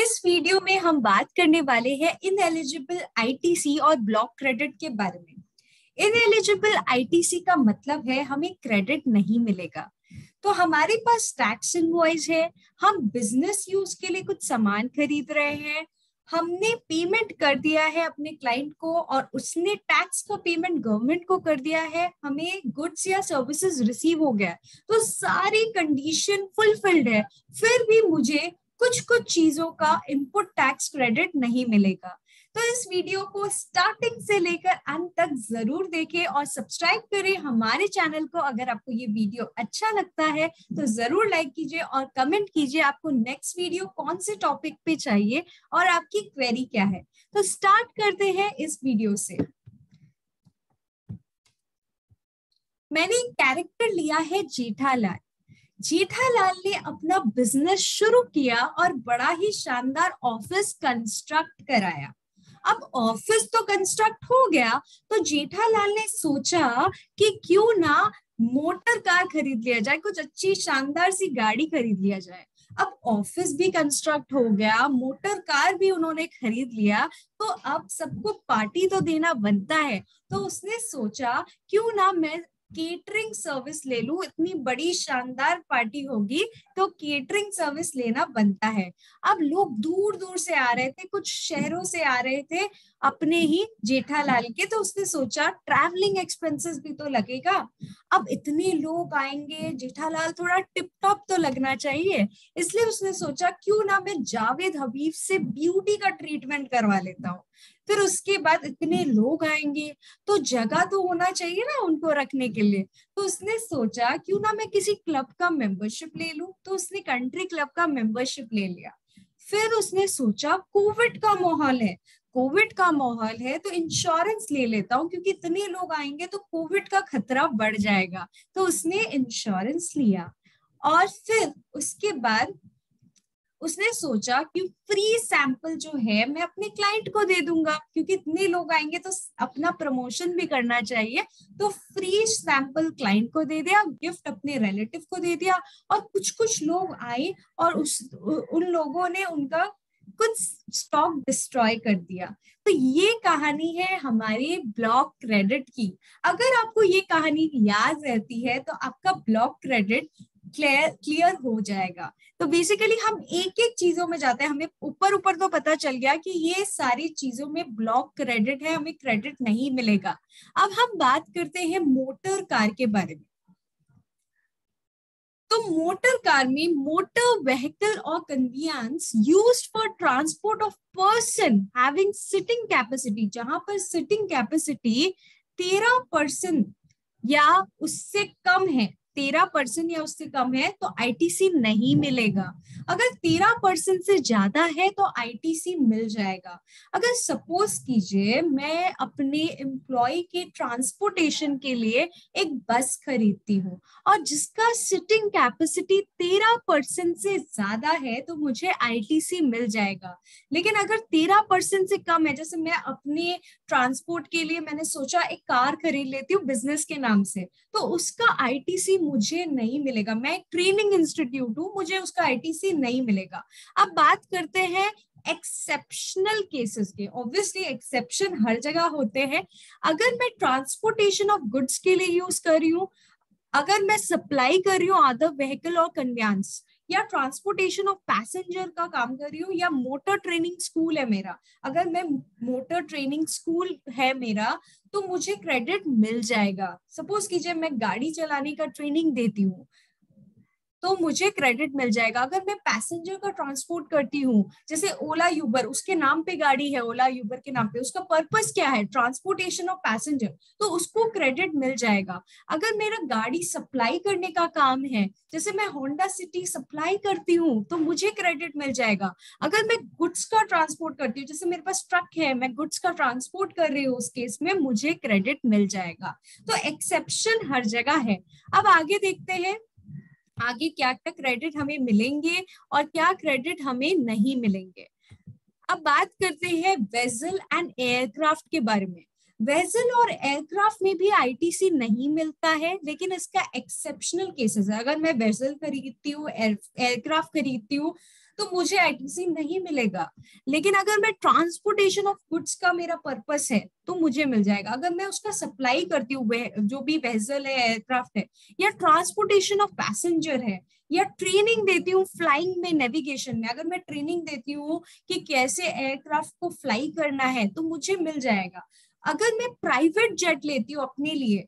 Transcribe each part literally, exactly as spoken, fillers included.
इस वीडियो में हम बात करने वाले हैं इनएलिजिबल आईटीसी और ब्लॉक क्रेडिट के बारे में। इनएलिजिबल आईटीसी का मतलब है हमें क्रेडिट नहीं मिलेगा। तो हमारे पास टैक्स इनवॉइस है, हम बिजनेस यूज के लिए कुछ सामान खरीद रहे हैं, हमने पेमेंट कर दिया है अपने क्लाइंट को और उसने टैक्स का पेमेंट गवर्नमेंट को कर दिया है, हमें गुड्स या सर्विसेज रिसीव हो गया, तो सारी कंडीशन फुलफिल्ड है, फिर भी मुझे कुछ कुछ चीजों का इनपुट टैक्स क्रेडिट नहीं मिलेगा। तो इस वीडियो को स्टार्टिंग से लेकर अंत तक जरूर देखें और सब्सक्राइब करें हमारे चैनल को। अगर आपको ये वीडियो अच्छा लगता है तो जरूर लाइक कीजिए और कमेंट कीजिए आपको नेक्स्ट वीडियो कौन से टॉपिक पे चाहिए और आपकी क्वेरी क्या है। तो स्टार्ट करते हैं इस वीडियो से। मैंने एक कैरेक्टर लिया है जेठालाल। जेठालाल ने अपना बिजनेस शुरू किया और बड़ा ही शानदार ऑफिस कंस्ट्रक्ट कराया। अब ऑफिस तो कंस्ट्रक्ट हो गया, तो जेठालाल ने सोचा कि क्यों ना मोटर कार खरीद लिया जाए, कुछ अच्छी शानदार सी गाड़ी खरीद लिया जाए। अब ऑफिस भी कंस्ट्रक्ट हो गया, मोटर कार भी उन्होंने खरीद लिया, तो अब सबको पार्टी तो देना बनता है। तो उसने सोचा क्यों ना मैं केटरिंग सर्विस ले लूं, इतनी बड़ी शानदार पार्टी होगी तो केटरिंग सर्विस लेना बनता है। अब लोग दूर दूर से आ रहे थे, कुछ शहरों से आ रहे थे अपने ही जेठालाल के, तो उसने सोचा ट्रैवलिंग एक्सपेंसेस भी तो लगेगा। अब इतने लोग आएंगे, जेठालाल थोड़ा टिप टॉप तो लगना चाहिए, इसलिए उसने सोचा क्यों ना मैं जावेद हबीब से ब्यूटी का ट्रीटमेंट करवा लेता हूँ। फिर उसके बाद इतने लोग आएंगे तो जगह तो होना चाहिए ना उनको रखने के लिए, तो उसने सोचा क्यों ना मैं किसी क्लब का मेंबरशिप ले लूं, तो उसने कंट्री क्लब का मेंबरशिप ले लिया। फिर उसने सोचा कोविड का माहौल है, कोविड का माहौल है तो इंश्योरेंस ले लेता हूँ, क्योंकि इतने लोग आएंगे तो कोविड का खतरा बढ़ जाएगा, तो उसने इंश्योरेंस लिया। और फिर उसके बाद उसने सोचा कि फ्री सैंपल जो है मैं अपने क्लाइंट को दे दूंगा, क्योंकि इतने लोग आएंगे तो अपना प्रमोशन भी करना चाहिए, तो फ्री सैंपल क्लाइंट को दे दिया, गिफ्ट अपने रिलेटिव को दे दिया। और कुछ कुछ लोग आए और उस उन लोगों ने उनका कुछ स्टॉक डिस्ट्रॉय कर दिया। तो ये कहानी है हमारे ब्लॉक क्रेडिट की। अगर आपको ये कहानी याद रहती है तो आपका ब्लॉक क्रेडिट क्लियर क्लियर हो जाएगा। तो बेसिकली हम एक एक चीजों में जाते हैं, हमें ऊपर ऊपर तो पता चल गया कि ये सारी चीजों में ब्लॉक क्रेडिट है, हमें क्रेडिट नहीं मिलेगा। अब हम बात करते हैं मोटर कार के बारे में। तो मोटर कार में मोटर व्हीकल और conveyance used for transport of person having sitting capacity, जहां पर सिटिंग कैपेसिटी तेरह परसेंट या उससे कम है, तेरह परसेंट या उससे कम है तो आईटीसी नहीं मिलेगा। अगर तेरह परसेंट से ज्यादा है तो आईटीसी मिल जाएगा। अगर सपोज कीजिए मैं अपने एम्प्लॉय के ट्रांसपोर्टेशन के लिए एक बस खरीदती हूँ और जिसका सिटिंग कैपेसिटी तेरह परसेंट से ज्यादा है तो मुझे आईटीसी मिल जाएगा। लेकिन अगर तेरह परसेंट से कम है, जैसे मैं अपने ट्रांसपोर्ट के लिए मैंने सोचा एक कार खरीद लेती हूँ बिजनेस के नाम से, तो उसका आईटीसी मुझे नहीं मिलेगा। मैं एक ट्रेनिंग इंस्टीट्यूट हूं, मुझे उसका आईटीसी नहीं मिलेगा। अब बात करते हैं एक्सेप्शनल केसेस के। ऑब्वियसली एक्सेप्शन हर जगह होते हैं। अगर मैं ट्रांसपोर्टेशन ऑफ गुड्स के लिए यूज कर रही हूँ, अगर मैं सप्लाई कर रही हूँ अदर व्हीकल और कन्वेयंस, या ट्रांसपोर्टेशन ऑफ पैसेंजर का काम कर रही हूँ, या मोटर ट्रेनिंग स्कूल है मेरा, अगर मैं मोटर ट्रेनिंग स्कूल है मेरा तो मुझे क्रेडिट मिल जाएगा। सपोज कीजिए मैं गाड़ी चलाने का ट्रेनिंग देती हूँ तो मुझे क्रेडिट मिल जाएगा। अगर मैं पैसेंजर का ट्रांसपोर्ट करती हूँ, जैसे ओला यूबर, उसके नाम पे गाड़ी है, ओला यूबर के नाम पे, उसका पर्पस क्या है, ट्रांसपोर्टेशन ऑफ पैसेंजर, तो उसको क्रेडिट मिल जाएगा। अगर मेरा गाड़ी सप्लाई करने का काम है, जैसे मैं होंडा सिटी सप्लाई करती हूँ तो मुझे क्रेडिट मिल जाएगा। अगर मैं गुड्स का ट्रांसपोर्ट करती हूँ, जैसे मेरे पास ट्रक है, मैं गुड्स का ट्रांसपोर्ट कर रही हूँ, उस केस में मुझे क्रेडिट मिल जाएगा। तो एक्सेप्शन हर जगह है। अब आगे देखते हैं आगे क्या क्या क्रेडिट हमें मिलेंगे और क्या क्रेडिट हमें नहीं मिलेंगे। अब बात करते हैं वेसल एंड एयरक्राफ्ट के बारे में। वेसल और एयरक्राफ्ट में भी आईटीसी नहीं मिलता है, लेकिन इसका एक्सेप्शनल केसेस है। अगर मैं वेसल खरीदती हूँ, एयरक्राफ्ट खरीदती हूँ तो मुझे आईटीसी नहीं मिलेगा। लेकिन अगर मैं ट्रांसपोर्टेशन ऑफ गुड्स का मेरा पर्पस है तो मुझे मिल जाएगा। अगर मैं उसका सप्लाई करती हूँ, जो भी वेसल है, एयरक्राफ्ट है, या ट्रांसपोर्टेशन ऑफ पैसेंजर है, या ट्रेनिंग देती हूँ फ्लाइंग में, नेविगेशन में, अगर मैं ट्रेनिंग देती हूँ कि कैसे एयरक्राफ्ट को फ्लाई करना है तो मुझे मिल जाएगा। अगर मैं प्राइवेट जेट लेती हूँ अपने लिए,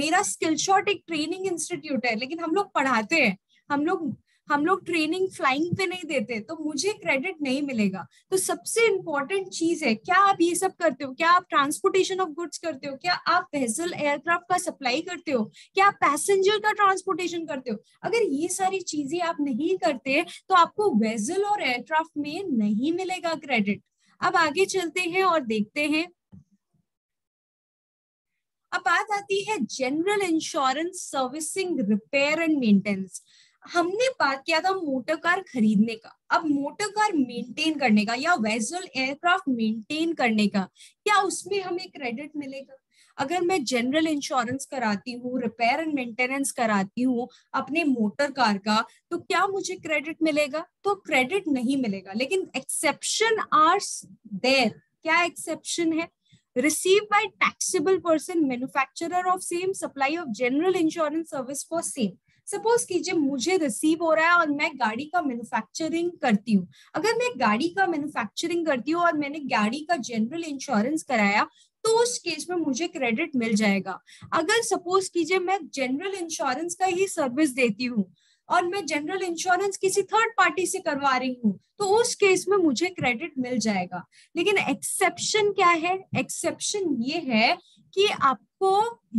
मेरा स्किल शॉर्ट एक ट्रेनिंग इंस्टीट्यूट है, लेकिन हम लोग पढ़ाते हैं, हम लोग हम लोग ट्रेनिंग फ्लाइंग पे नहीं देते, तो मुझे क्रेडिट नहीं मिलेगा। तो सबसे इंपॉर्टेंट चीज है, क्या आप ये सब करते हो? क्या आप ट्रांसपोर्टेशन ऑफ गुड्स करते हो? क्या आप वेसल एयरक्राफ्ट का सप्लाई करते हो? क्या आप पैसेंजर का ट्रांसपोर्टेशन करते हो? अगर ये सारी चीजें आप नहीं करते तो आपको वेसल और एयरक्राफ्ट में नहीं मिलेगा क्रेडिट। अब आगे चलते हैं और देखते हैं। अब बात आती है general insurance, servicing, repair and maintenance. हमने बात किया था मोटर कार खरीदने का, अब मोटर कार मेंटेन करने का या वेसल एयरक्राफ्ट मेंटेन करने का, क्या उसमें हमें क्रेडिट मिलेगा? अगर मैं जनरल इंश्योरेंस कराती हूँ, रिपेयर एंड मेंटेनेंस कराती हूँ अपने मोटर कार का, तो क्या मुझे क्रेडिट मिलेगा? तो क्रेडिट नहीं मिलेगा। लेकिन एक्सेप्शन आर देयर। क्या एक्सेप्शन है? Received by taxable person, manufacturer of same, supply of general insurance service for same. Suppose कीजिए मुझे रिसीव हो रहा है और मैं गाड़ी का मैन्युफैक्चरिंग करती हूँ। अगर मैं गाड़ी का मैन्युफैक्चरिंग करती हूँ और मैंने गाड़ी का जनरल इंश्योरेंस कराया तो उस केस में मुझे क्रेडिट मिल जाएगा। अगर सपोज कीजिए मैं जनरल इंश्योरेंस का ही सर्विस देती हूँ और मैं जनरल इंश्योरेंस किसी थर्ड पार्टी से करवा रही हूँ तो उस केस में मुझे क्रेडिट मिल जाएगा। लेकिन एक्सेप्शन क्या है? एक्सेप्शन ये है कि आपको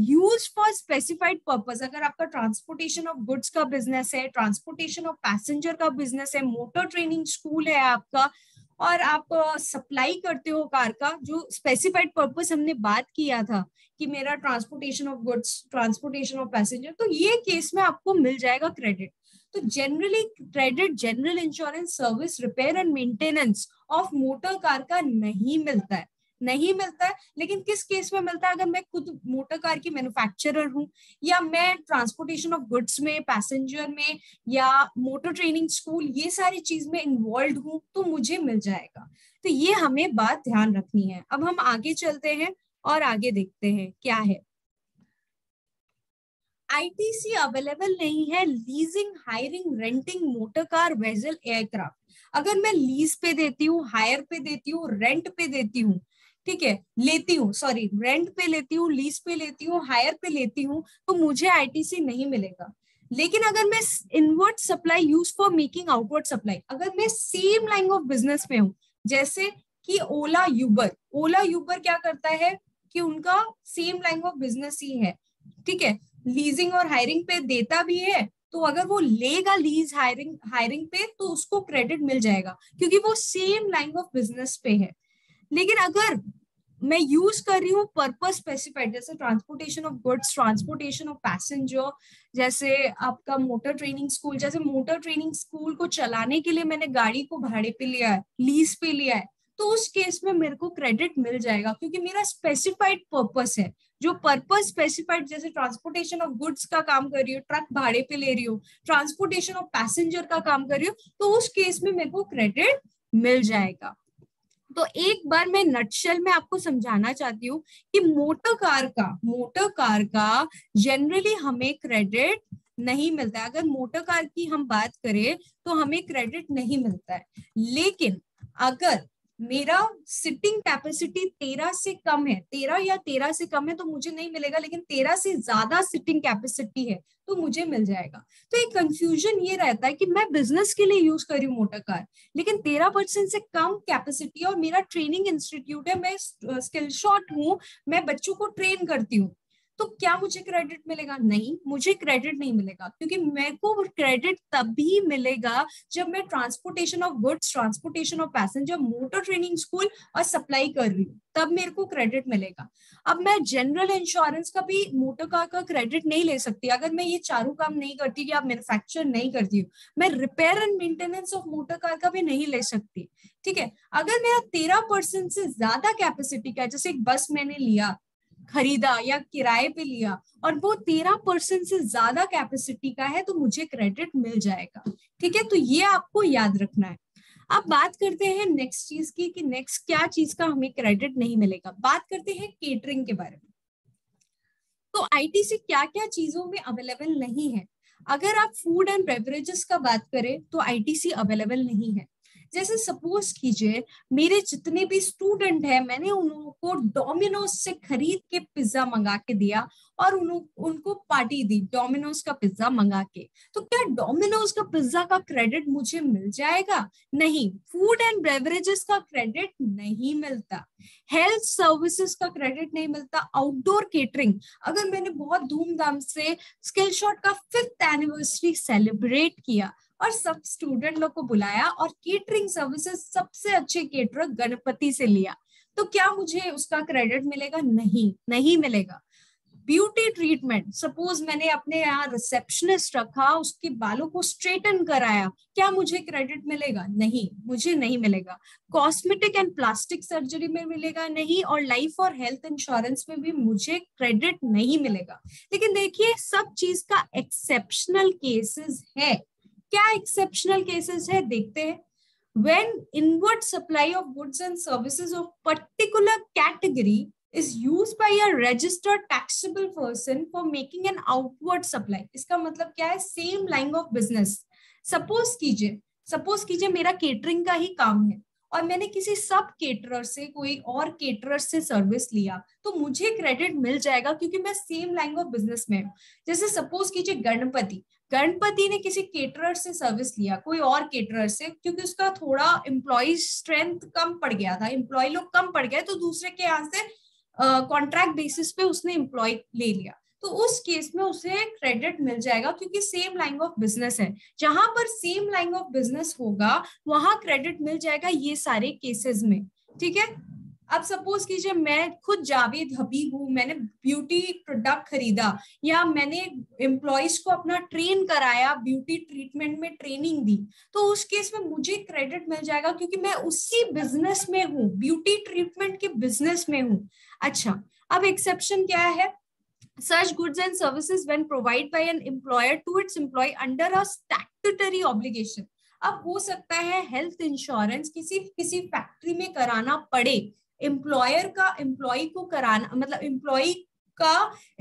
यूज फॉर स्पेसिफाइड पर्पस, अगर आपका ट्रांसपोर्टेशन ऑफ गुड्स का बिजनेस है, ट्रांसपोर्टेशन ऑफ पैसेंजर का बिजनेस है, मोटर ट्रेनिंग स्कूल है आपका और आप सप्लाई करते हो कार का, जो स्पेसिफाइड पर्पस हमने बात किया था कि मेरा transportation of goods, transportation of passenger, तो ये केस में आपको मिल जाएगा क्रेडिट। तो generally credit general insurance, service, repair and maintenance of motor car का नहीं मिलता है, नहीं मिलता है। लेकिन किस केस में मिलता है? अगर मैं खुद मोटर कार की मैन्युफैक्चरर हूँ या मैं ट्रांसपोर्टेशन ऑफ गुड्स में, पैसेंजर में, या मोटर ट्रेनिंग स्कूल, ये सारी चीज में इन्वॉल्व हूँ तो मुझे मिल जाएगा। तो ये हमें बात ध्यान रखनी है। अब हम आगे चलते हैं और आगे देखते हैं क्या है। आईटीसी अवेलेबल नहीं है leasing, hiring, renting motor car, vessel, aircraft. अगर मैं लीज पे देती हूँ, हायर पे देती हूँ, रेंट पे देती हूँ, ठीक है, लेती हूँ, सॉरी, रेंट पे लेती हूँ, लीज पे लेती हूँ, हायर पे लेती हूँ, तो मुझे आईटीसी नहीं मिलेगा। लेकिन अगर मैं inward supply, use for making outward supply, अगर मैं सेम लाइन ऑफ बिजनेस में हूँ, जैसे कि ओला यूबर, ओला यूबर क्या करता है कि उनका सेम लाइन ऑफ बिजनेस ही है, ठीक है, लीजिंग और हायरिंग पे देता भी है, तो अगर वो लेगा लीज, हायरिंग हायरिंग पे, तो उसको क्रेडिट मिल जाएगा क्योंकि वो सेम लाइन ऑफ बिजनेस पे है। लेकिन अगर मैं यूज कर रही हूँ पर्पस स्पेसिफाइड, जैसे transportation of goods, transportation of passenger, जैसे आपका मोटर ट्रेनिंग स्कूल, जैसे मोटर ट्रेनिंग स्कूल को चलाने के लिए मैंने गाड़ी को भाड़े पे लिया है, लीज पे लिया है, तो उस केस में मेरे को क्रेडिट मिल जाएगा क्योंकि मेरा स्पेसिफाइड पर्पस है। जो पर्पस स्पेसिफाइड, जैसे ट्रांसपोर्टेशन ऑफ गुड्स का काम कर रही हो, ट्रक भाड़े पे ले रही हो, ट्रांसपोर्टेशन ऑफ पैसेंजर का काम कर रही हो, तो उस केस में मेरे को क्रेडिट मिल जाएगा। तो एक बार मैं नटशेल में आपको समझाना चाहती हूँ कि मोटर कार का मोटर कार का जनरली हमें क्रेडिट नहीं मिलता है। अगर मोटर कार की हम बात करें तो हमें क्रेडिट नहीं मिलता है। लेकिन अगर मेरा सिटिंग कैपेसिटी तेरह से कम है, तेरह या तेरह से कम है तो मुझे नहीं मिलेगा, लेकिन तेरह से ज्यादा सिटिंग कैपेसिटी है तो मुझे मिल जाएगा। तो एक कंफ्यूजन ये रहता है कि मैं बिजनेस के लिए यूज कर रही हूँ मोटर कार, लेकिन तेरह परसेंट से कम कैपेसिटी और मेरा ट्रेनिंग इंस्टीट्यूट है, मैं स्किल शॉर्ट हूँ, मैं बच्चों को ट्रेन करती हूँ, तो क्या मुझे क्रेडिट मिलेगा? नहीं, मुझे क्रेडिट नहीं मिलेगा क्योंकि मेरे को क्रेडिट तभी मिलेगा जब मैं transportation of goods, transportation of passenger, motor training school और सप्लाई कर रही हूँ, तब मेरे को क्रेडिट मिलेगा। अब मैं जनरल इंश्योरेंस का भी, मोटर कार का क्रेडिट नहीं ले सकती अगर मैं ये चारों काम नहीं करती कि आप मैन्युफैक्चर नहीं करती हूँ। मैं repair and maintenance of motor car का भी नहीं ले सकती, ठीक है। अगर मेरा तेरह परसेंट से ज्यादा कैपेसिटी का, जैसे एक बस मैंने लिया, खरीदा या किराए पे लिया और वो तेरह परसेंट से ज्यादा कैपेसिटी का है तो मुझे क्रेडिट मिल जाएगा। ठीक है, तो ये आपको याद रखना है। अब बात करते हैं नेक्स्ट चीज की कि नेक्स्ट क्या चीज का हमें क्रेडिट नहीं मिलेगा। बात करते हैं केटरिंग के बारे में। तो आईटीसी क्या क्या चीजों में अवेलेबल नहीं है। अगर आप फूड एंड बेवरेजेस का बात करें तो आईटीसी अवेलेबल नहीं है। जैसे सपोज कीजिए मेरे जितने भी स्टूडेंट हैं, मैंने उनको डोमिनोज से खरीद के पिज्जा मंगा के दिया और उनको पार्टी दी डोमिनोज का पिज्जा मंगा के, तो क्या डोमिनोज का पिज्जा का क्रेडिट मुझे मिल जाएगा? नहीं, फूड एंड बेवरेजेस का क्रेडिट नहीं मिलता, हेल्थ सर्विसेज का क्रेडिट नहीं मिलता। आउटडोर केटरिंग, अगर मैंने बहुत धूमधाम से स्किल शॉट का फिफ्थ एनिवर्सरी सेलिब्रेट किया और सब स्टूडेंट लोग को बुलाया और केटरिंग सर्विसेज सबसे अच्छे केटरर गणपति से लिया, तो क्या मुझे उसका क्रेडिट मिलेगा? नहीं, नहीं मिलेगा। ब्यूटी ट्रीटमेंट, सपोज मैंने अपने यहाँ रिसेप्शनिस्ट रखा, उसके बालों को स्ट्रेटन कराया, क्या मुझे क्रेडिट मिलेगा? नहीं, मुझे नहीं मिलेगा। कॉस्मेटिक एंड प्लास्टिक सर्जरी में मिलेगा नहीं, और लाइफ और हेल्थ इंश्योरेंस में भी मुझे क्रेडिट नहीं मिलेगा। लेकिन देखिए सब चीज का एक्सेप्शनल केसेस है। क्या एक्सेप्शनल केसेस है देखते हैं। When inward supply of goods and services of particular category is used by a registered taxable person for making an outward supply, इसका मतलब क्या है? Same line of business। Suppose कीजिए, suppose कीजिए मेरा catering का ही काम है और मैंने किसी सब केटरर से कोई और केटरर से सर्विस लिया तो मुझे क्रेडिट मिल जाएगा क्योंकि मैं सेम लाइन ऑफ बिजनेस में हूँ। जैसे सपोज कीजिए गणपति, गणपति ने किसी केटरर से सर्विस लिया कोई और केटरर से क्योंकि उसका थोड़ा एम्प्लॉय स्ट्रेंथ कम पड़ गया था, एम्प्लॉय लोग कम पड़ गए तो दूसरे के यहाँ से कॉन्ट्रैक्ट बेसिस पे उसने एम्प्लॉय ले लिया, तो उस केस में उसे क्रेडिट मिल जाएगा क्योंकि सेम लाइन ऑफ बिजनेस है। जहां पर सेम लाइन ऑफ बिजनेस होगा वहां क्रेडिट मिल जाएगा ये सारे केसेस में। ठीक है, अब सपोज कीजिए मैं खुद जावेद हबीब हूँ, मैंने ब्यूटी प्रोडक्ट खरीदा या मैंने एम्प्लॉयज को अपना ट्रेन कराया, ब्यूटी ट्रीटमेंट में ट्रेनिंग दी, तो उस केस में मुझे क्रेडिट मिल जाएगा क्योंकि मैं उसी बिजनेस में हूँ, ब्यूटी ट्रीटमेंट के बिजनेस में हूँ। अच्छा, अब एक्सेप्शन क्या है? Such goods and services when provided by an employer to its employee under a statutory obligation। अब हो सकता है हेल्थ इंश्योरेंस किसी किसी फैक्ट्री में कराना पड़े, एम्प्लॉयर का एम्प्लॉय को कराना मतलब एम्प्लॉय का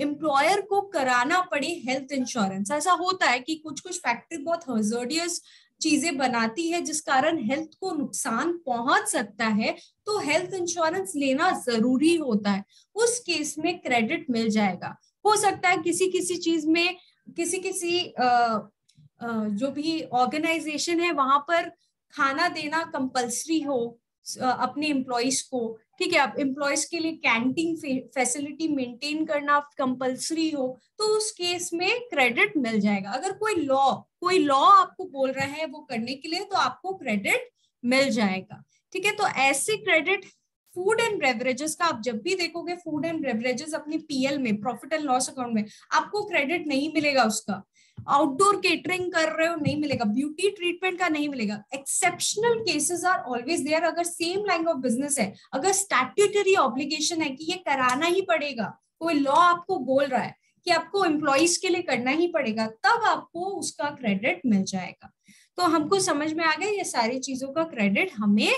एम्प्लॉयर को कराना पड़े हेल्थ इंश्योरेंस। ऐसा होता है कि कुछ कुछ फैक्ट्री बहुत हर्जर्डियस चीजें बनाती है जिस कारण हेल्थ को नुकसान पहुंच सकता है, तो हेल्थ इंश्योरेंस लेना जरूरी होता है, उस केस में क्रेडिट मिल जाएगा। हो सकता है किसी किसी चीज में किसी किसी आ, आ, जो भी ऑर्गेनाइजेशन है वहां पर खाना देना कंपल्सरी हो अपने एम्प्लॉयज को, ठीक है, अब एम्प्लॉयज के लिए कैंटीन फैसिलिटी मेंटेन करना कंपल्सरी हो, तो उस केस में क्रेडिट मिल जाएगा। अगर कोई लॉ कोई लॉ आपको बोल रहा है वो करने के लिए तो आपको क्रेडिट मिल जाएगा। ठीक है, तो ऐसे क्रेडिट फूड एंड बेवरेजेस का आप जब भी देखोगे, फूड एंड बेवरेजेस अपने पीएल में, प्रॉफिट एंड लॉस अकाउंट में आपको क्रेडिट नहीं मिलेगा उसका। आउटडोर केटरिंग कर रहे हो नहीं मिलेगा, ब्यूटी ट्रीटमेंट का नहीं मिलेगा। Exceptional cases are always there, अगर सेम लाइन ऑफ बिजनेस है, अगर स्टैट्यूटरी ऑब्लिगेशन है कि ये कराना ही पड़ेगा, कोई लॉ आपको बोल रहा है कि आपको एम्प्लॉइज के लिए करना ही पड़ेगा, तब आपको उसका क्रेडिट मिल जाएगा। तो हमको समझ में आ गया ये सारी चीजों का क्रेडिट हमें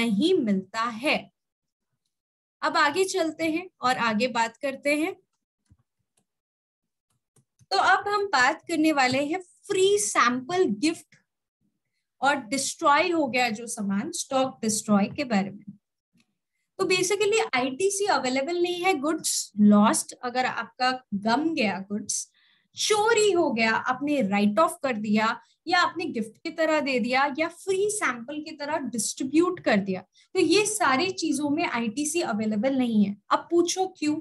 नहीं मिलता है। अब आगे चलते हैं और आगे बात करते हैं। तो अब हम बात करने वाले हैं फ्री सैंपल गिफ्ट और डिस्ट्रॉय हो गया जो सामान, स्टॉक डिस्ट्रॉय के बारे में। तो बेसिकली आईटीसी अवेलेबल नहीं है। गुड्स लॉस्ट, अगर आपका गम गया गुड्स, चोरी हो गया, आपने राइट ऑफ कर दिया या आपने गिफ्ट की तरह दे दिया या फ्री सैंपल की तरह डिस्ट्रीब्यूट कर दिया, तो ये सारी चीजों में आईटीसी अवेलेबल नहीं है। अब पूछो क्यों?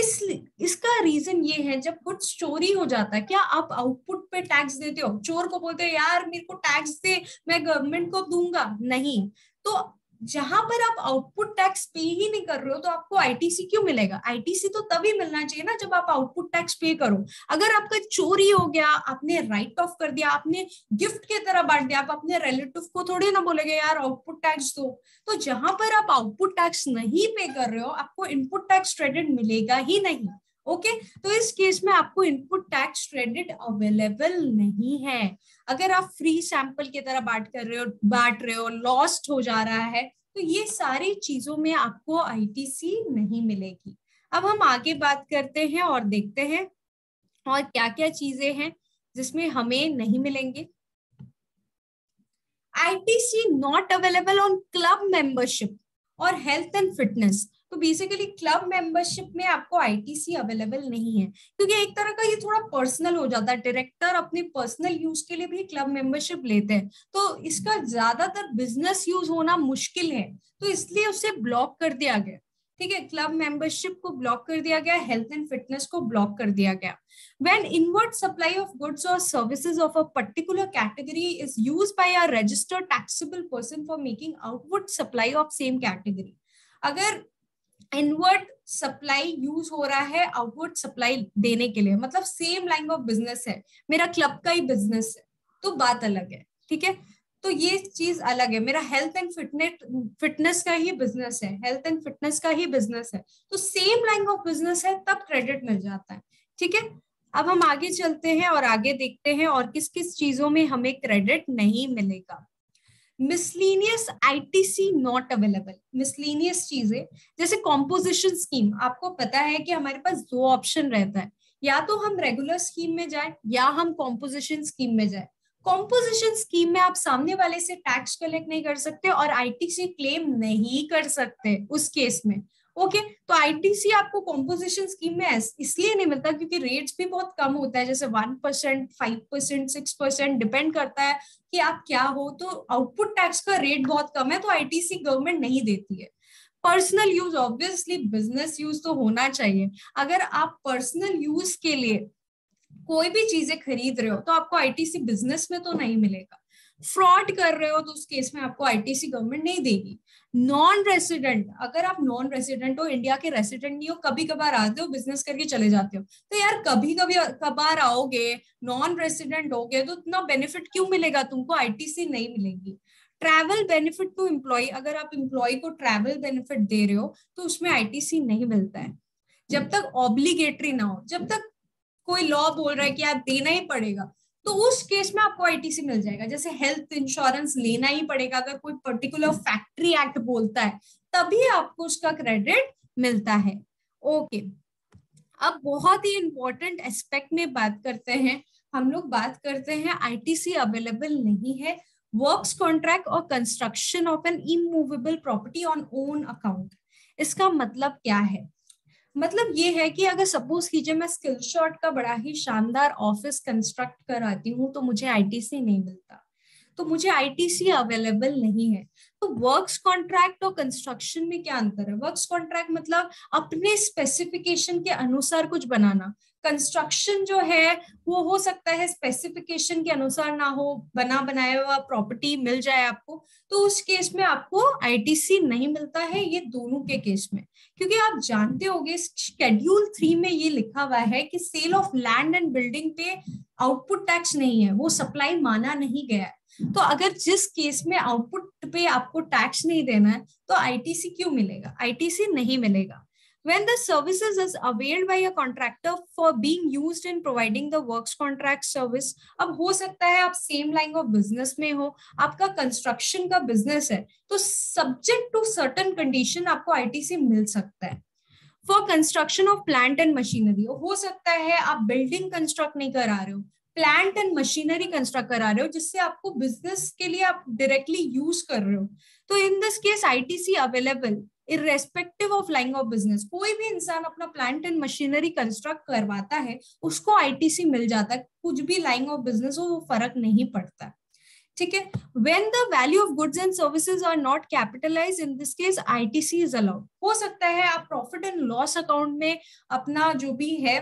इस इसका रीजन ये है, जब कुछ चोरी हो जाता है, क्या आप आउटपुट पे टैक्स देते हो? चोर को बोलते हो यार मेरे को टैक्स दे, मैं गवर्नमेंट को दूंगा? नहीं, तो जहां पर आप आउटपुट टैक्स पे ही नहीं कर रहे हो तो आपको आईटीसी क्यों मिलेगा? आईटीसी तो तभी मिलना चाहिए ना जब आप आउटपुट टैक्स पे करो। अगर आपका चोरी हो गया, आपने राइट ऑफ कर दिया, आपने गिफ्ट के तरह बांट दिया, आप अपने रिलेटिव को थोड़े ना बोलेंगे यार आउटपुट टैक्स दो। तो जहां पर आप आउटपुट टैक्स नहीं पे कर रहे हो आपको इनपुट टैक्स क्रेडिट मिलेगा ही नहीं। Okay okay? तो इस केस में आपको इनपुट टैक्स क्रेडिट अवेलेबल नहीं है। अगर आप फ्री सैंपल की तरह बांट कर रहे हो बांट रहे हो लॉस्ट हो जा रहा है तो ये सारी चीजों में आपको आईटीसी नहीं मिलेगी। अब हम आगे बात करते हैं और देखते हैं और क्या क्या चीजें हैं जिसमें हमें नहीं मिलेंगे। ITC not available on club membership और हेल्थ एंड फिटनेस। तो बेसिकली क्लब मेंबरशिप में आपको आईटीसी अवेलेबल नहीं है क्योंकि एक तरह का ये थोड़ा पर्सनल हो जाता है। डायरेक्टर अपने पर्सनल यूज के लिए भी क्लब मेंबरशिप लेते हैं तो इसका ज्यादातर बिजनेस यूज होना मुश्किल है तो इसलिए उसे ब्लॉक कर दिया गया। ठीक है, क्लब मेंबरशिप को ब्लॉक कर दिया गया, हेल्थ एंड फिटनेस को ब्लॉक कर दिया गया। When inward supply of goods और services of a particular category is used by a registered taxable person for making outward supply of same category. अगर इनवर्ड सप्लाई यूज हो रहा है outward supply देने के लिए, मतलब सेम लाइन ऑफ बिजनेस है, मेरा क्लब का ही बिजनेस है तो बात अलग है। ठीक है, तो ये चीज अलग है। मेरा हेल्थ एंड फिटनेस फिटनेस का ही बिजनेस है, हेल्थ एंड फिटनेस का ही बिजनेस है तो सेम लाइन ऑफ बिजनेस है तब क्रेडिट मिल जाता है। ठीक है, अब हम आगे चलते हैं और आगे देखते हैं और किस किस चीजों में हमें क्रेडिट नहीं मिलेगा। Miscellaneous ITC not available. Miscellaneous चीजें जैसे कॉम्पोजिशन स्कीम, आपको पता है कि हमारे पास दो ऑप्शन रहता है, या तो हम रेगुलर स्कीम में जाए या हम कॉम्पोजिशन स्कीम में जाए। कॉम्पोजिशन स्कीम में आप सामने वाले से टैक्स कलेक्ट नहीं कर सकते और आईटीसी क्लेम नहीं कर सकते उस केस में। ओके okay, तो आईटीसी आपको कॉम्पोजिशन स्कीम में इसलिए नहीं मिलता क्योंकि रेट्स भी बहुत कम होता है, जैसे one percent five percent six percent depend करता है कि आप क्या हो। तो आउटपुट टैक्स का रेट बहुत कम है तो आईटीसी गवर्नमेंट नहीं देती है। Personal use, obviously business use तो होना चाहिए। अगर आप पर्सनल यूज के लिए कोई भी चीजें खरीद रहे हो तो आपको आईटीसी बिजनेस में तो नहीं मिलेगा। फ्रॉड कर रहे हो तो उस केस में आपको आईटीसी गवर्नमेंट नहीं देगी। नॉन रेसिडेंट, अगर आप नॉन रेसिडेंट हो, इंडिया के रेसिडेंट नहीं हो, कभी कभार आते हो बिजनेस करके चले जाते हो तो यार कभी कभी कभार आओगे, नॉन रेसिडेंट हो गए तो इतना बेनिफिट क्यों मिलेगा तुमको? आईटीसी नहीं मिलेगी। ट्रैवल बेनिफिट टू एम्प्लॉय, अगर आप एम्प्लॉय को ट्रैवल बेनिफिट दे रहे हो तो उसमें आईटीसी नहीं मिलता है जब तक ऑब्लिगेटरी ना हो, जब तक कोई लॉ बोल रहा है कि आप देना ही पड़ेगा तो उस केस में आपको आईटीसी मिल जाएगा। जैसे हेल्थ इंश्योरेंस लेना ही पड़ेगा, अगर कोई पर्टिकुलर फैक्ट्री एक्ट बोलता है तभी आपको उसका क्रेडिट मिलता है। ओके, अब बहुत ही इंपॉर्टेंट एस्पेक्ट में बात करते हैं, हम लोग बात करते हैं आईटीसी अवेलेबल नहीं है वर्क्स कॉन्ट्रैक्ट और construction of an immovable property on own account. इसका मतलब क्या है? मतलब ये है कि अगर सपोज कीजिए मैं स्किल शॉर्ट का बड़ा ही शानदार ऑफिस कंस्ट्रक्ट कराती हूँ तो मुझे आईटीसी नहीं मिलता, तो मुझे आईटीसी अवेलेबल नहीं है। तो वर्क्स कॉन्ट्रैक्ट और कंस्ट्रक्शन में क्या अंतर है? वर्क्स कॉन्ट्रैक्ट मतलब अपने स्पेसिफिकेशन के अनुसार कुछ बनाना, कंस्ट्रक्शन जो है वो हो सकता है स्पेसिफिकेशन के अनुसार ना हो, बना बनाया हुआ प्रॉपर्टी मिल जाए आपको, तो उस केस में आपको आईटीसी नहीं मिलता है। ये दोनों के केस में, क्योंकि आप जानते होंगे शेड्यूल थ्री में ये लिखा हुआ है कि sale of land and building पे आउटपुट टैक्स नहीं है, वो सप्लाई माना नहीं गया है। तो अगर जिस केस में आउटपुट पे आपको टैक्स नहीं देना है तो आईटीसी क्यों मिलेगा? आईटीसी नहीं मिलेगा। When the services is availed by a contractor for being used in providing the works contract service, अब हो सकता है आप same line of business में हो, आपका construction का business है तो subject to certain condition आपको आईटीसी मिल सकता है। For construction of plant and machinery, हो सकता है आप building construct नहीं करा रहे हो, प्लांट एंड मशीनरी कंस्ट्रक्ट करा रहे हो जिससे आपको बिजनेस के लिए आप डायरेक्टली यूज कर रहे हो तो in this case ITC available irrespective of line of business. कोई भी इंसान अपना प्लांट एंड मशीनरी कंस्ट्रक्ट करवाता है उसको आईटीसी मिल जाता है, कुछ भी लाइन ऑफ बिजनेस हो वो फर्क नहीं पड़ता। ठीक है, when the value of goods and services are not capitalised, in this case ITC is allowed. हो सकता है आप प्रॉफिट एंड लॉस अकाउंट में अपना जो भी है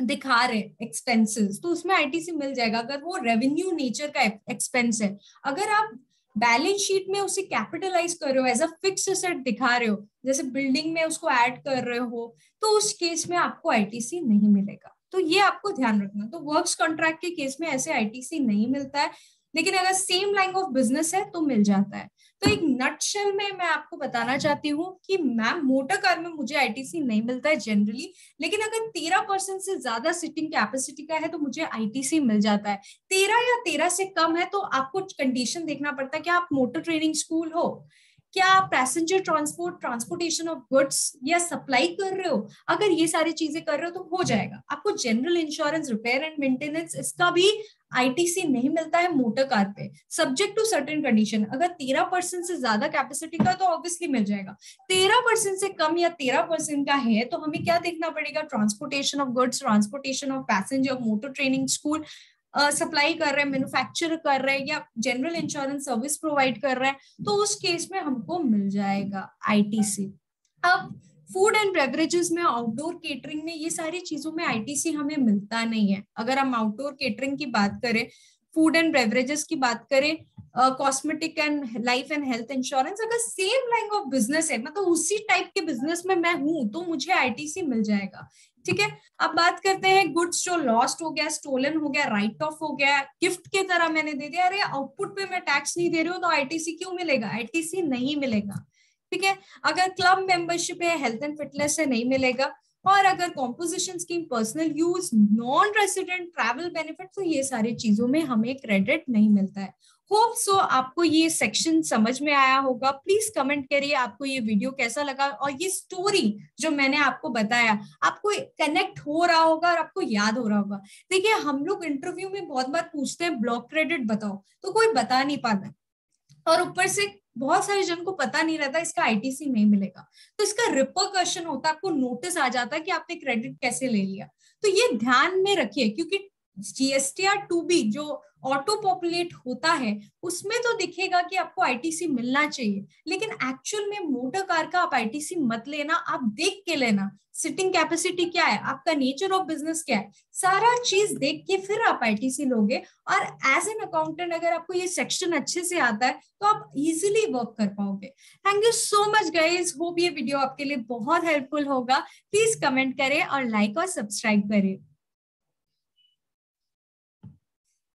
दिखा रहे एक्सपेंसेस तो उसमें आईटीसी मिल जाएगा अगर वो रेवेन्यू नेचर का एक्सपेंस है। अगर आप बैलेंस शीट में उसे कैपिटलाइज कर रहे हो, एज अ फिक्स्ड एसेट दिखा रहे हो, जैसे बिल्डिंग में उसको ऐड कर रहे हो, तो उस केस में आपको आईटीसी नहीं मिलेगा। तो ये आपको ध्यान रखना। तो वर्क्स कॉन्ट्रैक्ट के केस में ऐसे आईटीसी नहीं मिलता है, लेकिन अगर सेम लाइन ऑफ बिजनेस है तो मिल जाता है। तो एक नटशेल में मैं आपको बताना चाहती हूँ कि मैम मोटर कार में मुझे आईटीसी नहीं मिलता है जनरली, लेकिन अगर तेरह परसेंट से ज्यादा सिटिंग कैपेसिटी का है तो मुझे आईटीसी मिल जाता है। तेरह या तेरह से कम है तो आपको कंडीशन देखना पड़ता है कि आप मोटर ट्रेनिंग स्कूल हो, क्या आप passenger transport, transportation of goods या सप्लाई कर रहे हो। अगर ये सारी चीजें कर रहे हो तो हो जाएगा। आपको general insurance, repair and maintenance, इसका भी आईटीसी नहीं मिलता है मोटर कार पे, सब्जेक्ट टू सर्टेन कंडीशन। अगर तेरह परसेंट से ज्यादा कैपेसिटी का तो ऑब्वियसली मिल जाएगा। तेरह परसेंट से कम या तेरह परसेंट का है तो हमें क्या देखना पड़ेगा, transportation of goods, transportation of passenger, motor training school, supply uh, कर रहे हैं, मैन्युफैक्चर कर रहे हैं, या जनरल इंश्योरेंस सर्विस प्रोवाइड कर रहे हैं, तो उस केस में हमको मिल जाएगा आईटीसी। अब फूड एंड बेवरेजेस में, आउटडोर केटरिंग में, ये सारी चीजों में आईटीसी हमें मिलता नहीं है। अगर हम आउटडोर केटरिंग की बात करें, फूड एंड बेवरेजेस की बात करें, cosmetic and life and health insurance, अगर सेम लाइन ऑफ बिजनेस है, मतलब उसी टाइप के बिजनेस में मैं हूं, तो मुझे आईटीसी मिल जाएगा। ठीक है, अब बात करते हैं गुड्स जो लॉस्ट हो गया, स्टोलन हो गया, राइट ऑफ हो गया, गिफ्ट के तरह मैंने दे दिया, अरे आउटपुट पे मैं टैक्स नहीं दे रही हूँ तो आईटीसी क्यों मिलेगा, आईटीसी नहीं मिलेगा। ठीक है, अगर क्लब मेंबरशिप है, हेल्थ एंड फिटनेस है, नहीं मिलेगा। और अगर composition scheme, personal use, non resident, travel benefit, तो ये सारी चीजों में हमें क्रेडिट नहीं मिलता है। होप सो so, आपको ये सेक्शन समझ में आया होगा। प्लीज कमेंट करिए आपको ये वीडियो कैसा लगा, और ये स्टोरी जो मैंने आपको बताया आपको कनेक्ट हो रहा होगा और आपको याद हो रहा होगा। देखिए, हम लोग इंटरव्यू में बहुत बार पूछते हैं ब्लॉक क्रेडिट बताओ, तो कोई बता नहीं पाता, और ऊपर से बहुत सारे जन को पता नहीं रहता इसका आईटीसी नहीं मिलेगा, तो इसका रिपरकशन होता है, आपको नोटिस आ जाता है कि आपने क्रेडिट कैसे ले लिया। तो ये ध्यान में रखिए, क्योंकि जीएसटीआर टू बी जो ऑटो पॉपुलेट होता है उसमें तो दिखेगा कि आपको आईटीसी मिलना चाहिए, लेकिन एक्चुअल में मोटर कार का आप आईटीसी मत लेना, आप देख के लेना सिटिंग कैपेसिटी क्या है, आपका नेचर ऑफ बिजनेस क्या है, सारा चीज देख के फिर आप आईटीसी लोगे। और एज एन अकाउंटेंट अगर आपको ये सेक्शन अच्छे से आता है तो आप इजीली वर्क कर पाओगे। Thank you so much guys, hope ये वीडियो आपके लिए बहुत हेल्पफुल होगा। प्लीज कमेंट करें और लाइक और सब्सक्राइब करें।